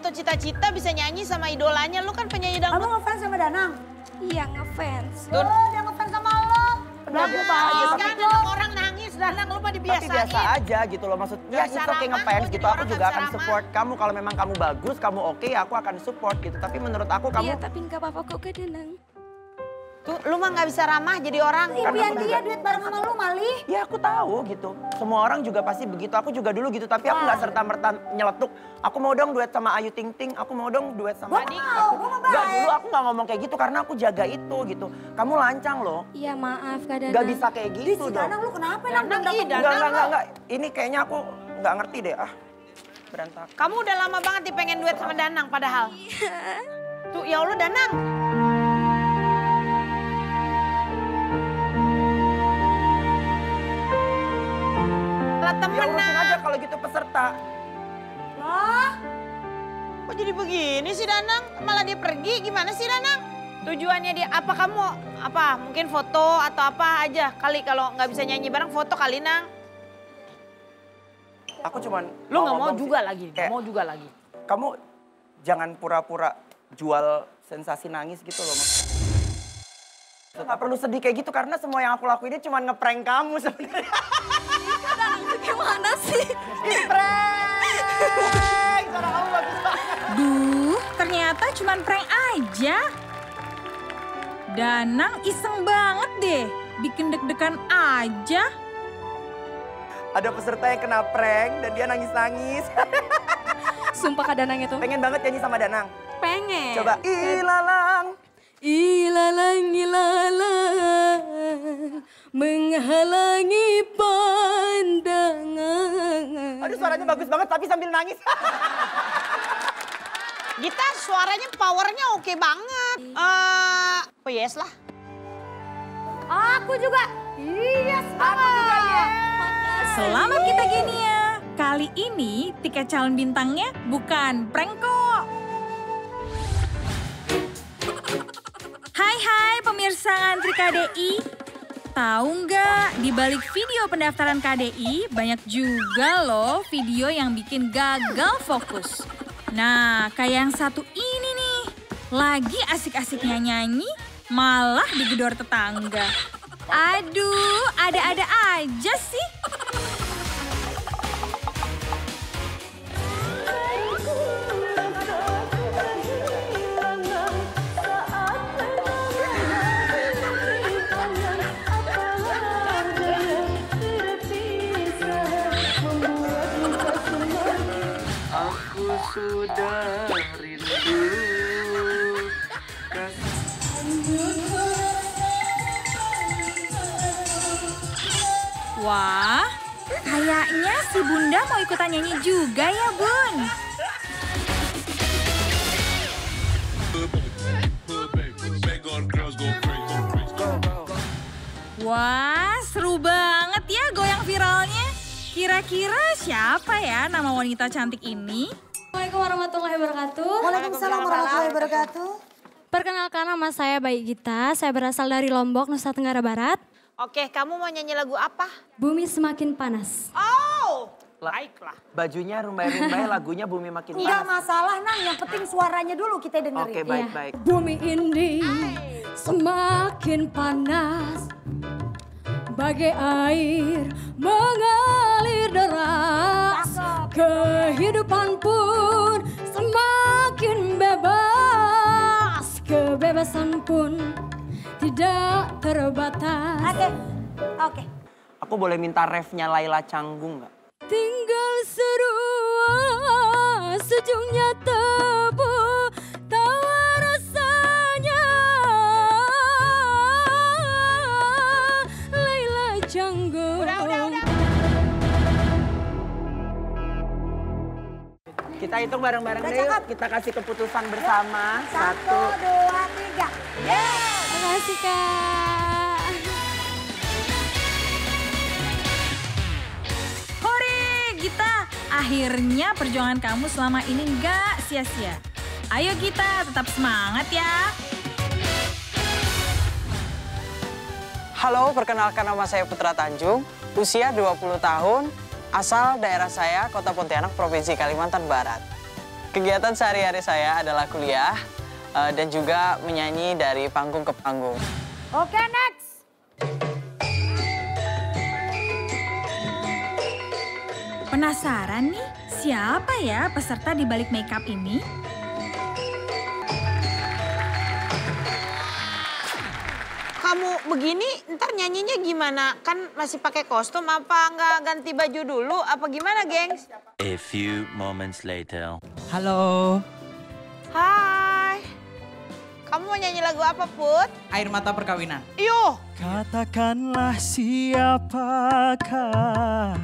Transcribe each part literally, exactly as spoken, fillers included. jatuh cita-cita bisa nyanyi sama idolanya. Lu kan penyanyi dangdut. Kamu ngefans sama Danang? Iya, ngefans. Tuh, oh, dia ngefans sama lo. Udah lupa aja. Kan enam orang nangis, Danang lupa dibiasain. Tapi biasa aja gitu loh, maksudnya it's okay ngefans gitu. Aku juga akan support kamu. Kalau memang kamu bagus, kamu oke, okay, aku akan support gitu. Tapi menurut aku kamu... Iya, tapi nggak apa-apa kok ke Danang. Tuh, lu mah gak bisa ramah jadi orang. Impian dia duit bareng sama lu, Mali. Ya aku tahu gitu. Semua orang juga pasti begitu. Aku juga dulu gitu. Tapi aku ah. gak serta-merta nyeletuk. Aku mau dong duet sama Ayu Ting Ting. Aku mau dong duet sama adik. Aku gak, dulu aku gak ngomong kayak gitu karena aku jaga itu gitu. Kamu lancang loh. Iya maaf Kak Danang. Gak bisa kayak gitu dong. Danang lu kenapa? Danang, Danang, Danang, Danang, Danang, Danang, Danang. Ini kayaknya aku gak ngerti deh. Ah, berantakan. Kamu udah lama banget nih pengen duet sama Danang padahal. Iya. Tuh ya Allah Danang. Temenan ya, aja kalau gitu peserta. Wah, kok jadi begini sih Danang? Malah dia pergi, gimana sih Danang? Tujuannya dia apa kamu? Apa mungkin foto atau apa aja kali kalau nggak bisa nyanyi bareng foto kali Nang? Aku cuman. Lu nggak mau juga sih. lagi? Kayak, mau juga lagi? Kamu jangan pura-pura jual sensasi nangis gitu loh mas. Nggak perlu sedih kayak gitu karena semua yang aku lakuin ini cuma ngeprank kamu sebenarnya. Gimana sih? Prank! Suara kamu bagus banget. Duh, ternyata cuma prank aja. Danang iseng banget deh, bikin deg-degan aja. Ada peserta yang kena prank dan dia nangis-nangis. Sumpah Kak Danang itu. Pengen banget nyanyi sama Danang? Pengen. Coba. Ilalang. Ilalang, ilalang, menghalangi pandangan. Aduh suaranya bagus banget tapi sambil nangis. Gita suaranya powernya oke banget. Uh, oh yes lah. Aku juga. Yes banget. Aku juga yes. Selama kita gini ya. Kali ini tiket calon bintangnya bukan prank kok. Hai hai pemirsa ngantri K D I. Tahu nggak, di balik video pendaftaran K D I banyak juga loh video yang bikin gagal fokus. Nah, kayak yang satu ini nih. Lagi asik-asiknya nyanyi, malah digedor tetangga. Aduh, ada-ada aja sih. Sudah rindu kasih. Wah, kayaknya si Bunda mau ikutan nyanyi juga ya, Bun. Wah, seru banget ya goyang viralnya. Kira-kira siapa ya nama wanita cantik ini? Assalamualaikum warahmatullahi wabarakatuh. Waalaikumsalam warahmatullahi wabarakatuh. Perkenalkan nama saya Bayi Gita, saya berasal dari Lombok, Nusa Tenggara Barat. Oke, kamu mau nyanyi lagu apa? Bumi Semakin Panas. Oh, baiklah. Bajunya rumbai-rumbai, lagunya Bumi Makin Panas. Enggak masalah, Nang, yang penting suaranya dulu kita dengerin. Oke, baik-baik. Ya. Bumi ini semakin panas, bagai air mengalir deras. Kehidupan pun semakin bebas. Kebebasan pun tidak terbatas. Oke, oke. Aku boleh minta refnya Laila Canggung nggak? Tinggal seru, sejungnya tebu. Kita hitung bareng-bareng deh yuk. Kita kasih keputusan bersama. Satu, dua, tiga. Yeay! Terima kasih Kak. Hore Gita, akhirnya perjuangan kamu selama ini nggak sia-sia. Ayo Gita, tetap semangat ya. Halo, perkenalkan nama saya Putra Tanjung. Usia dua puluh tahun. Asal daerah saya, Kota Pontianak, Provinsi Kalimantan Barat. Kegiatan sehari-hari saya adalah kuliah uh, dan juga menyanyi dari panggung ke panggung. Oke, okay, next. Penasaran nih, siapa ya peserta di balik makeup ini? Kamu begini, ntar nyanyinya gimana? Kan masih pakai kostum, apa nggak ganti baju dulu? Apa gimana, gengs? A few moments later. Halo. Hai. Kamu mau nyanyi lagu apa, Put? Air Mata Perkawinan. Yuh. Katakanlah siapakah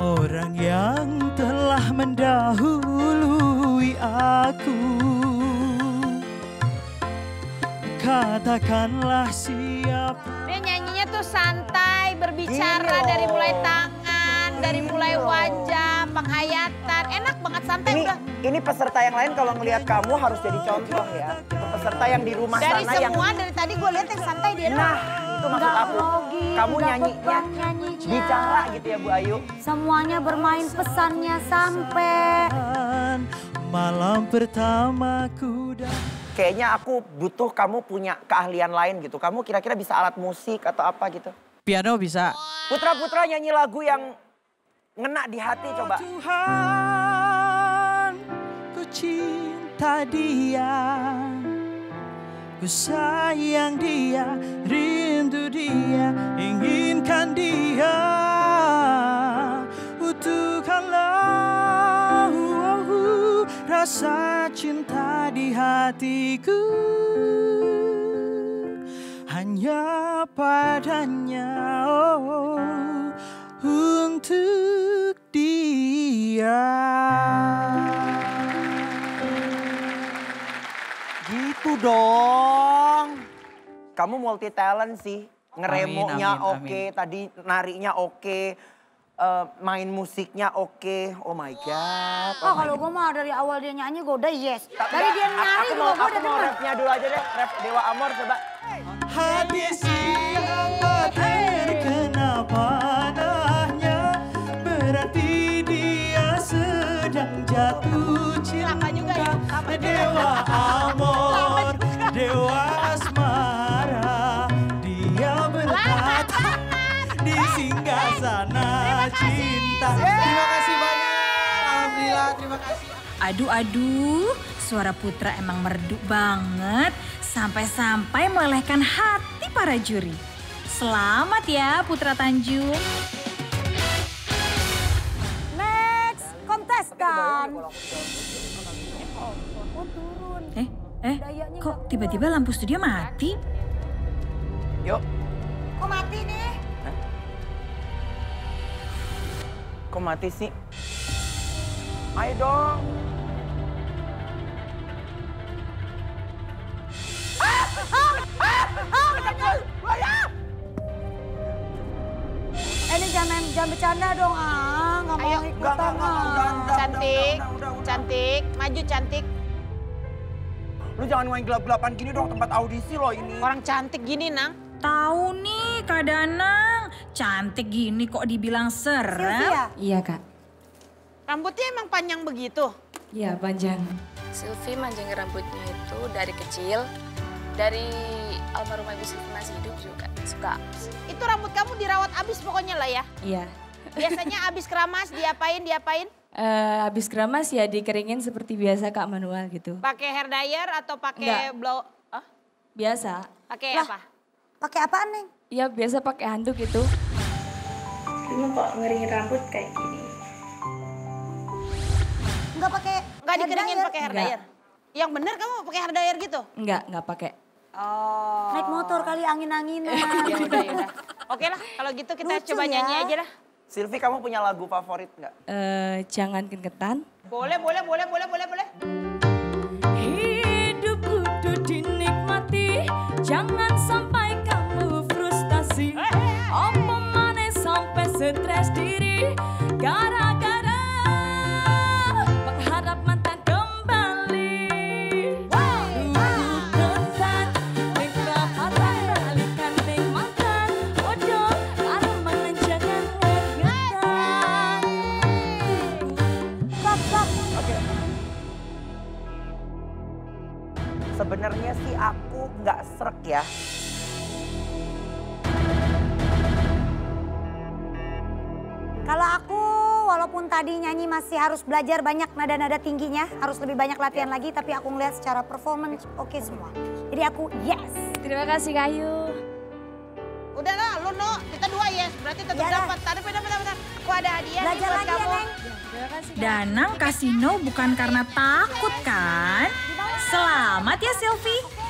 orang yang telah mendahului aku. Katakanlah siap. Dia nyanyinya tuh santai, berbicara Dino. Dari mulai tangan, Dino. Dari mulai wajah, penghayatan. Enak banget, santai. Ini, udah. Ini peserta yang lain kalau ngelihat kamu harus jadi contoh ya. Itu peserta yang di rumah dari sana. Dari semua, yang... dari tadi gue lihat yang santai dia. Nah, itu maksud aku. Logi, kamu nyanyinya, nyanyinya, bicara gitu ya Bu Ayu. Semuanya bermain pesannya sampai. Malam pertamaku dan... Kayaknya aku butuh kamu punya keahlian lain gitu. Kamu kira-kira bisa alat musik atau apa gitu? Piano bisa. Putra-putra nyanyi lagu yang ngena di hati coba. Tuhan, ku cinta dia. Ku sayang dia, rindu dia, inginkan dia. Utuhkanlah rasa cinta di hatiku hanya padanya, oh, untuk dia. Gitu dong. Kamu multi talent sih, ngeremoknya oke, okay. Tadi narinya oke. Okay. Uh, main musiknya oke, okay. Oh my god. Oh, oh kalau gue mah dari awal dia nyanyi gue udah yes. Tapi dari dia nyanyi gue udah denger. Aku mau rapnya dulu aja deh, rap Dewa Amor coba. Hati siapa terkena panahnya, berarti dia sedang jatuh cinta. Dewa Amor, Dewa Asmara, dia berkata di singgah sana. Cinta. Terima kasih banyak. Alhamdulillah, terima kasih. Aduh, aduh. Suara Putra emang merdu banget. Sampai-sampai melelehkan hati para juri. Selamat ya, Putra Tanjung. Next, kontestan. Eh, eh, kok tiba-tiba lampu studio mati? Yuk. Kok mati nih? Kok mati sih? Ayo dong. Ah, ah, ah, ah, jangan. Eh, ini jangan, jangan bercanda dong, ah. Nggak mau ikutan, ah. Cantik, cantik, maju cantik. Lu jangan main gelap-gelapan gini dong, tempat audisi loh ini. Orang cantik gini, Nang. Tahu nih, Kak Danang. Cantik gini kok dibilang serem. Iya, Kak. Rambutnya emang panjang begitu? Iya, panjang. Sylvie manjangin rambutnya itu dari kecil. Dari almarhum Ibu Sylvie masih hidup juga. Suka. Itu rambut kamu dirawat abis pokoknya lah ya? Iya. Biasanya abis keramas diapain, diapain? Uh, abis keramas ya dikeringin seperti biasa, Kak, manual gitu. Pakai hair dryer atau pakai blow? Huh? Biasa. Pakai apa? Pakai apaan, Neng? Ya biasa pakai handuk itu. Cuma kok ngeringin rambut kayak gini. Enggak pakai, enggak dikeringin pakai hair dryer. Yang bener kamu pakai hair dryer gitu? Enggak, enggak pakai. Oh. Naik motor kali angin-anginan. Ya udah, ya udah. Oke lah, kalau gitu kita lucu coba ya. Nyanyi aja dah. Sylvie, kamu punya lagu favorit enggak? Eh, uh, jangan kengetan. Boleh, boleh, boleh, boleh, boleh, boleh. Hidup kudu dinikmati, jangan sampai apa mana sampai stres diri gara-gara mengharap mantan kembali. Bukan nikmat mantan, balikan nikmatan. Bodoh, armangan jangan ngerti. Oke. sebenarnya sih aku nggak sreg ya. Kalau aku walaupun tadi nyanyi masih harus belajar banyak nada-nada tingginya, harus lebih banyak latihan lagi, tapi aku ngeliat secara performance oke okay semua. Jadi aku yes. Terima kasih Kayu. Udah lah, lu no, kita dua yes, berarti tetap ya, dapat. Tadi benar-benar, aku ada hadiah nih buat kamu. Ya, terima kasih, Danang kasih no bukan karena takut kan? Selamat ya Sylvie.